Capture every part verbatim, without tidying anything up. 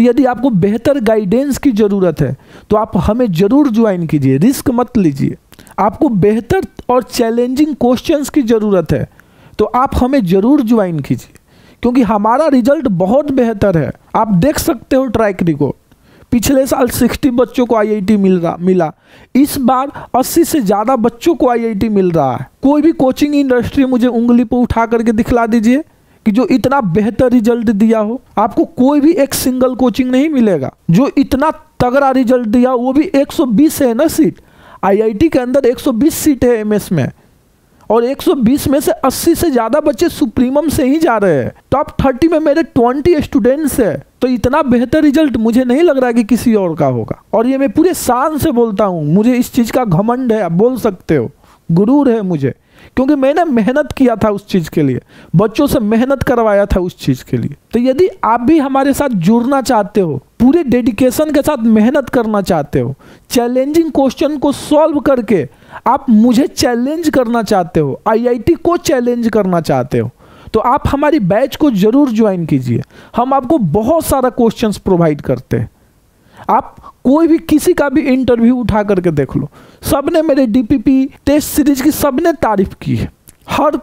तो यदि आपको बेहतर गाइडेंस की ज़रूरत है तो आप हमें ज़रूर ज्वाइन कीजिए, रिस्क मत लीजिए। आपको बेहतर और चैलेंजिंग क्वेश्चंस की ज़रूरत है तो आप हमें ज़रूर ज्वाइन कीजिए, क्योंकि हमारा रिजल्ट बहुत बेहतर है। आप देख सकते हो ट्रैक रिकॉर्ड, पिछले साल साठ बच्चों को आई आई टी मिल रहा मिला, इस बार अस्सी से ज़्यादा बच्चों को आई आई टी मिल रहा है। कोई भी कोचिंग इंडस्ट्री मुझे उंगली पर उठा करके दिखला दीजिए कि जो इतना बेहतर रिजल्ट दिया हो। आपको कोई भी एक सिंगल कोचिंग नहीं मिलेगा जो इतना तगड़ा रिजल्ट दिया, वो भी एक सौ बीस है ना सीट, आई आई टी के अंदर एक सौ बीस सीट है एम एस में, और एक सौ बीस में से अस्सी से ज़्यादा बच्चे सुप्रीमम से ही जा रहे हैं। टॉप तीस में मेरे बीस स्टूडेंट्स हैं, तो इतना बेहतर रिजल्ट मुझे नहीं लग रहा कि किसी और का होगा। और ये मैं पूरे शान से बोलता हूँ, मुझे इस चीज़ का घमंड है, आप बोल सकते हो गुरूर है मुझे, क्योंकि मैंने मेहनत किया था उस चीज़ के लिए, बच्चों से मेहनत करवाया था उस चीज़ के लिए। तो यदि आप भी हमारे साथ जुड़ना चाहते हो, पूरे डेडिकेशन के साथ मेहनत करना चाहते हो, चैलेंजिंग क्वेश्चन को सॉल्व करके आप मुझे चैलेंज करना चाहते हो, आई आई टी को चैलेंज करना चाहते हो, तो आप हमारी बैच को ज़रूर ज्वाइन कीजिए। हम आपको बहुत सारा क्वेश्चंस प्रोवाइड करते हैं। आप कोई भी किसी का भी इंटरव्यू उठा करके देख लो, सबने मेरे D P P test series की सबने तारीफ की है, हर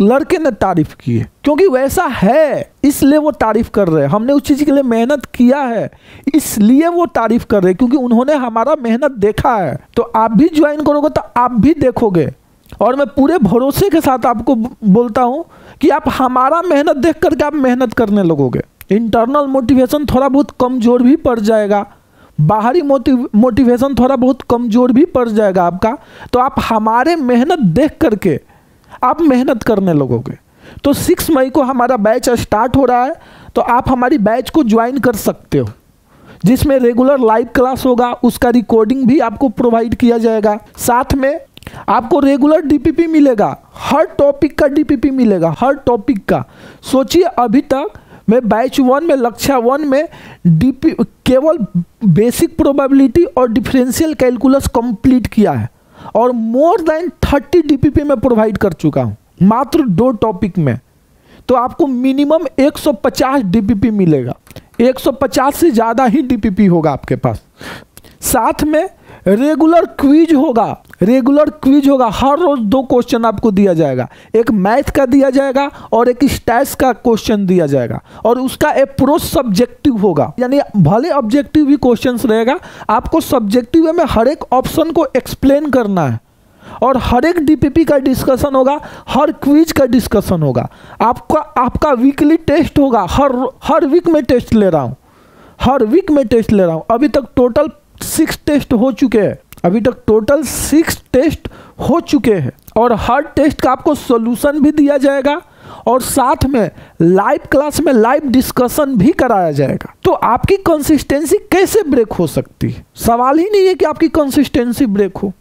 लड़के ने तारीफ की है, क्योंकि वैसा है इसलिए वो तारीफ कर रहे हैं। हमने उस चीज़ के लिए मेहनत किया है इसलिए वो तारीफ कर रहे हैं, क्योंकि उन्होंने हमारा मेहनत देखा है। तो आप भी ज्वाइन करोगे तो आप भी देखोगे, और मैं पूरे भरोसे के साथ आपको बोलता हूँ कि आप हमारा मेहनत देख करके आप मेहनत करने लगोगे। इंटरनल मोटिवेशन थोड़ा बहुत कमज़ोर भी पड़ जाएगा, बाहरी मोटिव मोटिवेशन थोड़ा बहुत कमज़ोर भी पड़ जाएगा आपका, तो आप हमारे मेहनत देख करके आप मेहनत करने लगोगे। तो सिक्स मई को हमारा बैच स्टार्ट हो रहा है, तो आप हमारी बैच को ज्वाइन कर सकते हो, जिसमें रेगुलर लाइव क्लास होगा, उसका रिकॉर्डिंग भी आपको प्रोवाइड किया जाएगा। साथ में आपको रेगुलर डी पी पी मिलेगा, हर टॉपिक का डी पी पी मिलेगा, हर टॉपिक का। सोचिए अभी तक मैं बैच वन में, लक्ष्य वन में डीपी केवल बेसिक प्रोबेबिलिटी और डिफरेंशियल कैलकुलस कंप्लीट किया है, और more than thirty D P P में प्रोवाइड कर चुका हूँ मात्र दो टॉपिक में। तो आपको मिनिमम एक सौ पचास डी पी पी मिलेगा, एक सौ पचास से ज़्यादा ही डी पी पी होगा आपके पास। साथ में रेगुलर क्विज होगा, रेगुलर क्विज होगा, हर रोज दो क्वेश्चन आपको दिया जाएगा, एक मैथ का दिया जाएगा और एक स्टैट्स का क्वेश्चन दिया जाएगा, और उसका अप्रोच सब्जेक्टिव होगा, यानी भले ऑब्जेक्टिव भी क्वेश्चंस रहेगा, आपको सब्जेक्टिव में हर एक ऑप्शन को एक्सप्लेन करना है, और हर एक डी पी पी का डिस्कशन होगा, हर क्विज का डिस्कशन होगा। आपका आपका वीकली टेस्ट होगा, हर हर वीक में टेस्ट ले रहा हूँ, हर वीक में टेस्ट ले रहा हूँ। अभी तक टोटल सिक्स टेस्ट हो चुके हैं, अभी तक टोटल सिक्स टेस्ट हो चुके हैं, और हर टेस्ट का आपको सॉल्यूशन भी दिया जाएगा, और साथ में लाइव क्लास में लाइव डिस्कशन भी कराया जाएगा। तो आपकी कंसिस्टेंसी कैसे ब्रेक हो सकती है? सवाल ही नहीं है कि आपकी कंसिस्टेंसी ब्रेक हो,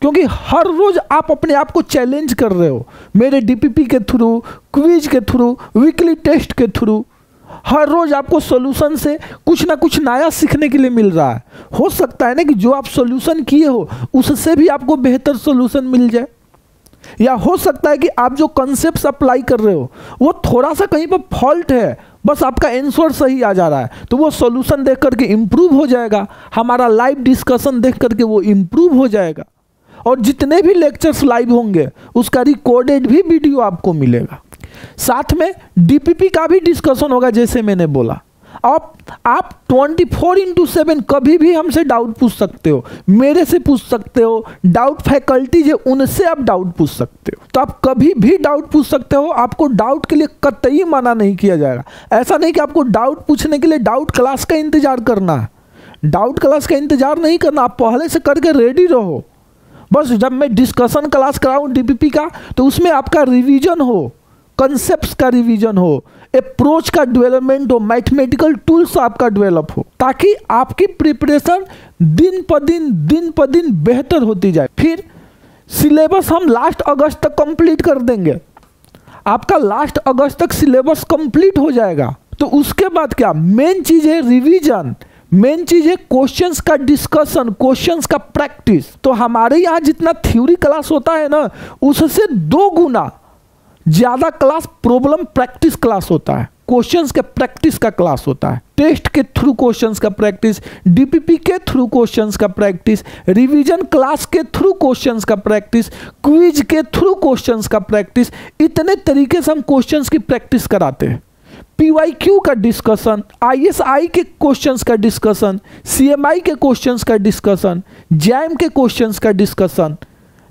क्योंकि हर रोज़ आप अपने आप को चैलेंज कर रहे हो, मेरे डी पी पी के थ्रू, क्विज के थ्रू, वीकली टेस्ट के थ्रू। हर रोज़ आपको सॉल्यूशन से कुछ ना कुछ नया सीखने के लिए मिल रहा है। हो सकता है ना कि जो आप सॉल्यूशन किए हो उससे भी आपको बेहतर सॉल्यूशन मिल जाए, या हो सकता है कि आप जो कॉन्सेप्ट्स अप्लाई कर रहे हो वो थोड़ा सा कहीं पर फॉल्ट है, बस आपका आंसर सही आ जा रहा है, तो वो सॉल्यूशन देख करके इम्प्रूव हो जाएगा, हमारा लाइव डिस्कशन देख करके वो इम्प्रूव हो जाएगा। और जितने भी लेक्चर्स लाइव होंगे उसका रिकॉर्डेड भी वीडियो आपको मिलेगा। साथ में डी पी पी का भी डिस्कशन होगा, जैसे मैंने बोला। आप आप चौबीस इंटू सेवन कभी भी हमसे डाउट पूछ सकते हो, मेरे से पूछ सकते हो, डाउट फैकल्टी है उनसे आप डाउट पूछ सकते हो। तो आप कभी भी डाउट पूछ सकते हो, आपको डाउट के लिए कतई मना नहीं किया जाएगा। ऐसा नहीं कि आपको डाउट पूछने के लिए डाउट क्लास का इंतजार करना है, डाउट क्लास का इंतजार नहीं करना, आप पहले से करके रेडी रहो। बस जब मैं डिस्कशन क्लास कराऊँ डी पी पी का, तो उसमें आपका रिविजन हो, कॉन्सेप्ट्स का रिवीजन हो, अप्रोच का डेवलपमेंट हो, मैथमेटिकल टूल्स आपका डेवलप हो, ताकि आपकी प्रिपरेशन दिन पर दिन दिन पर दिन बेहतर होती जाए। फिर सिलेबस हम लास्ट अगस्त तक कंप्लीट कर देंगे, आपका लास्ट अगस्त तक सिलेबस कंप्लीट हो जाएगा। तो उसके बाद क्या, मेन चीज़ है रिवीजन, मेन चीज़ है क्वेश्चंस का डिस्कशन, क्वेश्चंस का प्रैक्टिस। तो हमारे यहाँ जितना थ्योरी क्लास होता है ना, उससे दो गुना ज़्यादा क्लास प्रॉब्लम प्रैक्टिस क्लास होता है, क्वेश्चंस के प्रैक्टिस का क्लास होता है। टेस्ट के थ्रू क्वेश्चंस का प्रैक्टिस, डीपीपी के थ्रू क्वेश्चंस का प्रैक्टिस, रिवीजन क्लास के थ्रू क्वेश्चंस का प्रैक्टिस, क्विज के थ्रू क्वेश्चंस का प्रैक्टिस, इतने तरीके से हम क्वेश्चंस की प्रैक्टिस कराते हैं। पीवाईक्यू का डिस्कशन, आईएसआई के क्वेश्चंस का डिस्कशन, सीएमआई के क्वेश्चंस का डिस्कशन, जैम के क्वेश्चंस का डिस्कशन,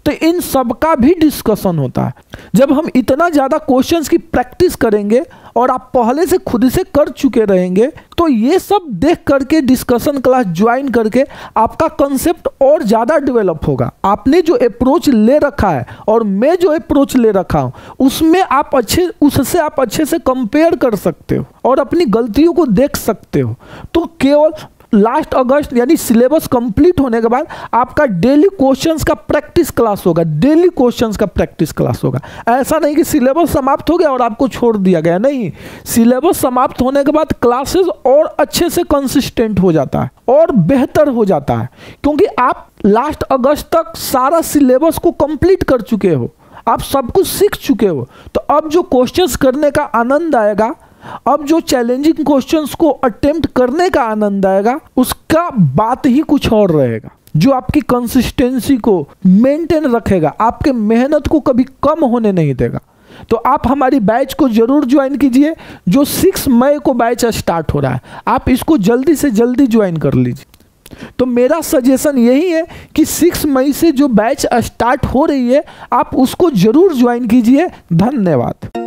तो इन सब का भी डिस्कशन होता है। जब हम इतना ज़्यादा क्वेश्चंस की प्रैक्टिस करेंगे और आप पहले से खुद से कर चुके रहेंगे तो ये सब देख करके डिस्कशन क्लास ज्वाइन करके आपका कंसेप्ट और ज़्यादा डेवलप होगा। आपने जो अप्रोच ले रखा है और मैं जो अप्रोच ले रखा हूँ उसमें आप अच्छे उससे आप अच्छे से कंपेयर कर सकते हो और अपनी गलतियों को देख सकते हो। तो केवल लास्ट अगस्त यानी सिलेबस कंप्लीट होने के बाद आपका डेली क्वेश्चंस का प्रैक्टिस क्लास होगा, डेली क्वेश्चंस का प्रैक्टिस क्लास होगा। ऐसा नहीं कि सिलेबस समाप्त हो गया और आपको छोड़ दिया गया, नहीं, सिलेबस समाप्त होने के बाद क्लासेस और अच्छे से कंसिस्टेंट हो जाता है और बेहतर हो जाता है, क्योंकि आप लास्ट अगस्त तक सारा सिलेबस को कंप्लीट कर चुके हो, आप सब कुछ सीख चुके हो। तो अब जो क्वेश्चंस करने का आनंद आएगा, अब जो चैलेंजिंग क्वेश्चंस को अटेम्प्ट करने का आनंद आएगा, उसका बात ही कुछ और रहेगा, जो आपकी कंसिस्टेंसी को मेंटेन रखेगा, आपके मेहनत को कभी कम होने नहीं देगा। तो आप हमारी बैच को जरूर ज्वाइन कीजिए, जो सिक्स मई को बैच स्टार्ट हो रहा है, आप इसको जल्दी से जल्दी ज्वाइन कर लीजिए। तो मेरा सजेशन यही है कि सिक्स मई से जो बैच स्टार्ट हो रही है आप उसको जरूर ज्वाइन कीजिए। धन्यवाद।